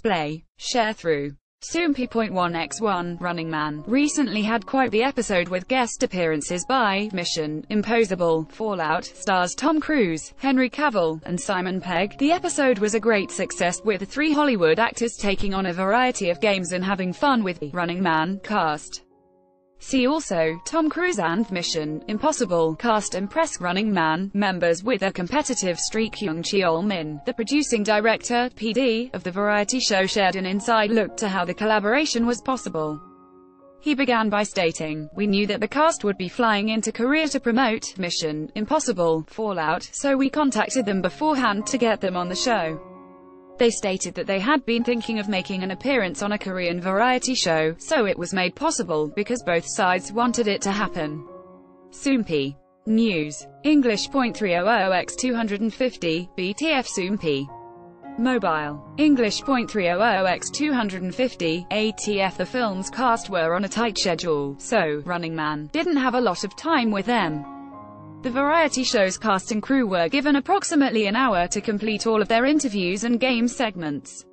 display. Share through. Soompi.1x1, Running Man, recently had quite the episode with guest appearances by Mission: Impossible: Fallout stars Tom Cruise, Henry Cavill, and Simon Pegg. The episode was a great success, with the three Hollywood actors taking on a variety of games and having fun with the Running Man cast. See also, Tom Cruise and Mission: Impossible cast and press. Running Man members with a competitive streak. Jung Cheol Min, the producing director, PD, of the variety show, shared an inside look to how the collaboration was possible. He began by stating, "We knew that the cast would be flying into Korea to promote Mission: Impossible Fallout, so we contacted them beforehand to get them on the show. They stated that they had been thinking of making an appearance on a Korean variety show, so it was made possible, because both sides wanted it to happen." Soompi News. English.300x250, BTF Soompi. Mobile. English.300x250, ATF. The film's cast were on a tight schedule, so Running Man didn't have a lot of time with them. The variety show's cast and crew were given approximately an hour to complete all of their interviews and game segments.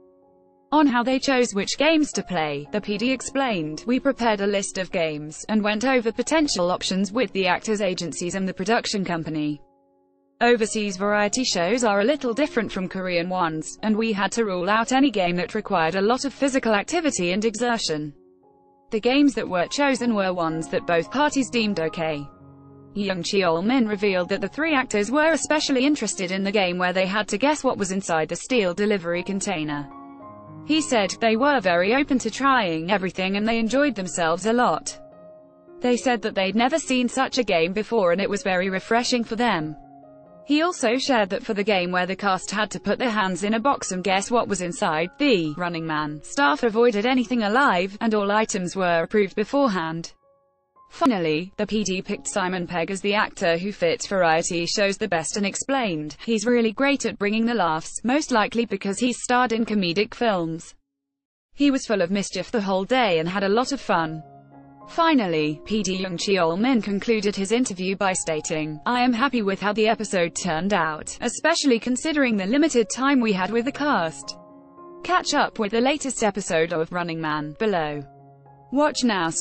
On how they chose which games to play, the PD explained, "We prepared a list of games, and went over potential options with the actors' agencies and the production company. Overseas variety shows are a little different from Korean ones, and we had to rule out any game that required a lot of physical activity and exertion. The games that were chosen were ones that both parties deemed okay." Young Cheol Min revealed that the three actors were especially interested in the game where they had to guess what was inside the steel delivery container. He said, "They were very open to trying everything and they enjoyed themselves a lot. They said that they'd never seen such a game before and it was very refreshing for them." He also shared that for the game where the cast had to put their hands in a box and guess what was inside, the Running Man staff avoided anything alive, and all items were approved beforehand. Finally, the PD picked Simon Pegg as the actor who fits variety shows the best and explained, "He's really great at bringing the laughs, most likely because he's starred in comedic films. He was full of mischief the whole day and had a lot of fun." Finally, PD Jung Cheol Min concluded his interview by stating, "I am happy with how the episode turned out, especially considering the limited time we had with the cast." Catch up with the latest episode of Running Man below. Watch now.